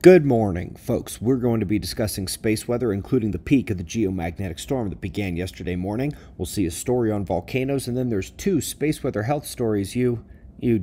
Good morning, folks. We're going to be discussing space weather, including the peak of the geomagnetic storm that began yesterday morning. We'll see a story on volcanoes, and then there's two space weather health stories you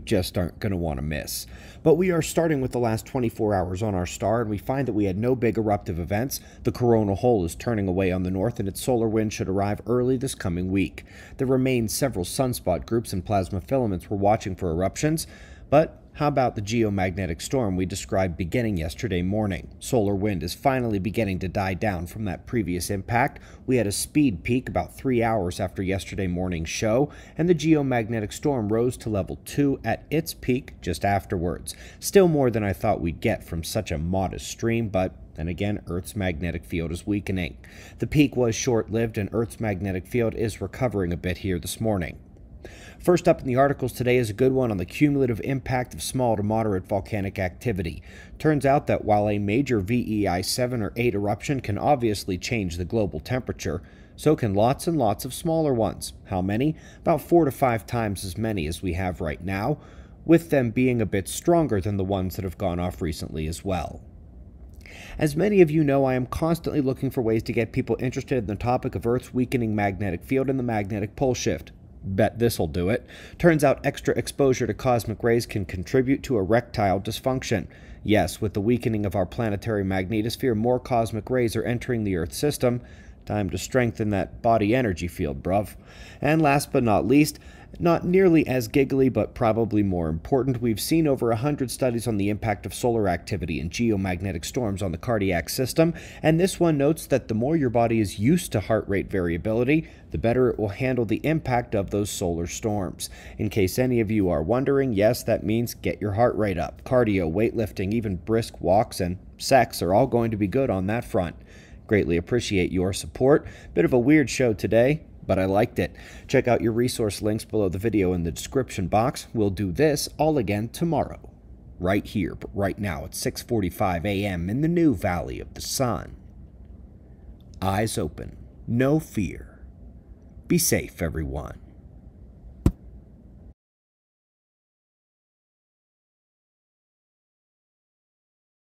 just aren't going to want to miss. But we are starting with the last 24 hours on our star, and we find that we had no big eruptive events. The coronal hole is turning away on the north, and its solar wind should arrive early this coming week. There remain several sunspot groups and plasma filaments we're watching for eruptions, but how about the geomagnetic storm we described beginning yesterday morning? Solar wind is finally beginning to die down from that previous impact. We had a speed peak about 3 hours after yesterday morning's show, and the geomagnetic storm rose to level 2 at its peak just afterwards. Still more than I thought we'd get from such a modest stream, but then again, Earth's magnetic field is weakening. The peak was short-lived, and Earth's magnetic field is recovering a bit here this morning. First up in the articles today is a good one on the cumulative impact of small to moderate volcanic activity. Turns out that while a major VEI 7 or 8 eruption can obviously change the global temperature, so can lots and lots of smaller ones. How many? About 4 to 5 times as many as we have right now, with them being a bit stronger than the ones that have gone off recently as well. As many of you know, I am constantly looking for ways to get people interested in the topic of Earth's weakening magnetic field and the magnetic pole shift. Bet this'll do it. Turns out extra exposure to cosmic rays can contribute to erectile dysfunction. Yes, with the weakening of our planetary magnetosphere, more cosmic rays are entering the Earth system. Time to strengthen that body energy field, bruv. And last but not least, not nearly as giggly, but probably more important, we've seen over 100 studies on the impact of solar activity and geomagnetic storms on the cardiac system, and this one notes that the more your body is used to heart rate variability, the better it will handle the impact of those solar storms. In case any of you are wondering, yes, that means get your heart rate up. Cardio, weightlifting, even brisk walks, and sex are all going to be good on that front. Greatly appreciate your support. Bit of a weird show today, but I liked it. Check out your resource links below the video in the description box. We'll do this all again tomorrow, right here, but right now at 6:45 a.m. in the new Valley of the Sun. Eyes open, no fear. Be safe, everyone.